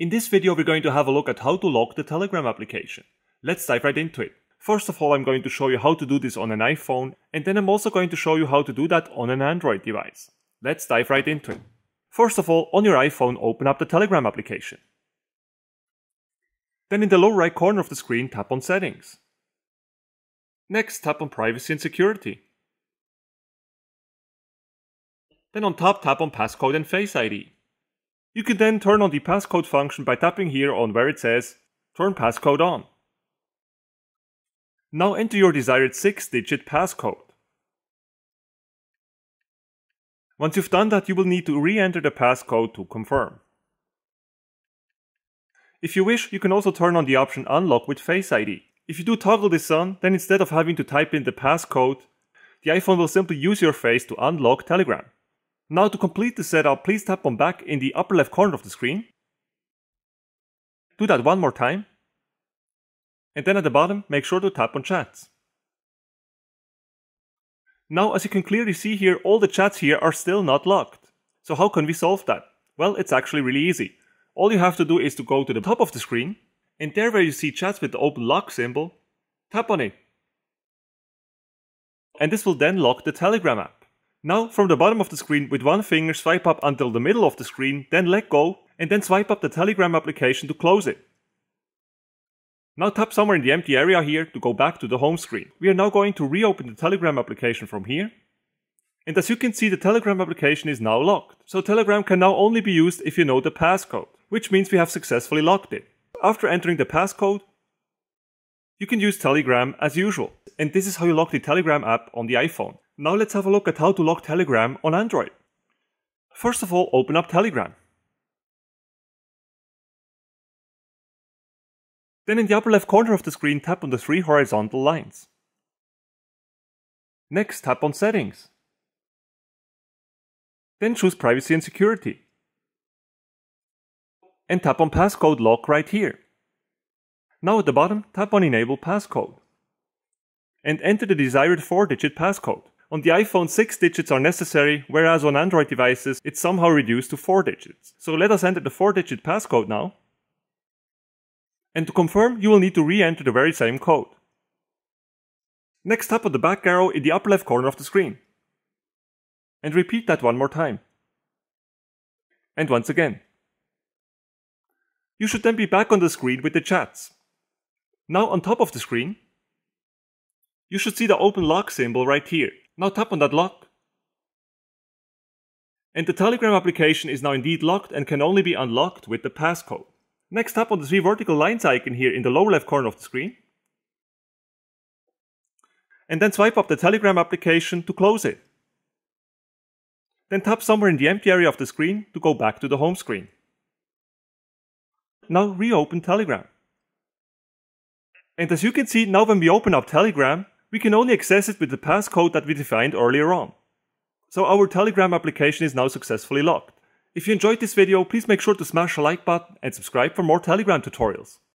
In this video we're going to have a look at how to lock the Telegram application. Let's dive right into it. First of all, I'm going to show you how to do this on an iPhone, and then I'm also going to show you how to do that on an Android device. Let's dive right into it. First of all, on your iPhone, open up the Telegram application. Then in the lower right corner of the screen, tap on Settings. Next, tap on Privacy and Security. Then on top, tap on Passcode and Face ID. You can then turn on the passcode function by tapping here on where it says Turn Passcode On. Now enter your desired 6-digit passcode. Once you've done that, you will need to re-enter the passcode to confirm. If you wish, you can also turn on the option Unlock with Face ID. If you do toggle this on, then instead of having to type in the passcode, the iPhone will simply use your face to unlock Telegram. Now to complete the setup, please tap on Back in the upper left corner of the screen. Do that one more time. And then at the bottom, make sure to tap on Chats. Now as you can clearly see here, all the chats here are still not locked. So how can we solve that? Well, it's actually really easy. All you have to do is to go to the top of the screen, and there where you see Chats with the open lock symbol, tap on it. And this will then lock the Telegram app. Now, from the bottom of the screen, with one finger swipe up until the middle of the screen, then let go, and then swipe up the Telegram application to close it. Now tap somewhere in the empty area here to go back to the home screen. We are now going to reopen the Telegram application from here. And as you can see, the Telegram application is now locked. So Telegram can now only be used if you know the passcode, which means we have successfully locked it. After entering the passcode, you can use Telegram as usual. And this is how you lock the Telegram app on the iPhone. Now let's have a look at how to lock Telegram on Android. First of all, open up Telegram. Then in the upper left corner of the screen, tap on the three horizontal lines. Next, tap on Settings. Then choose Privacy and Security. And tap on Passcode Lock right here. Now at the bottom, tap on Enable Passcode. And enter the desired 4-digit passcode. On the iPhone, 6 digits are necessary, whereas on Android devices it's somehow reduced to 4 digits. So let us enter the 4-digit passcode now. And to confirm, you will need to re-enter the very same code. Next, tap on the back arrow in the upper left corner of the screen. And repeat that one more time. And once again. You should then be back on the screen with the chats. Now on top of the screen, you should see the open lock symbol right here. Now tap on that lock. And the Telegram application is now indeed locked and can only be unlocked with the passcode. Next, tap on the three vertical lines icon here in the lower left corner of the screen. And then swipe up the Telegram application to close it. Then tap somewhere in the empty area of the screen to go back to the home screen. Now reopen Telegram. And as you can see, now when we open up Telegram, we can only access it with the passcode that we defined earlier on. So our Telegram application is now successfully locked. If you enjoyed this video, please make sure to smash the like button and subscribe for more Telegram tutorials.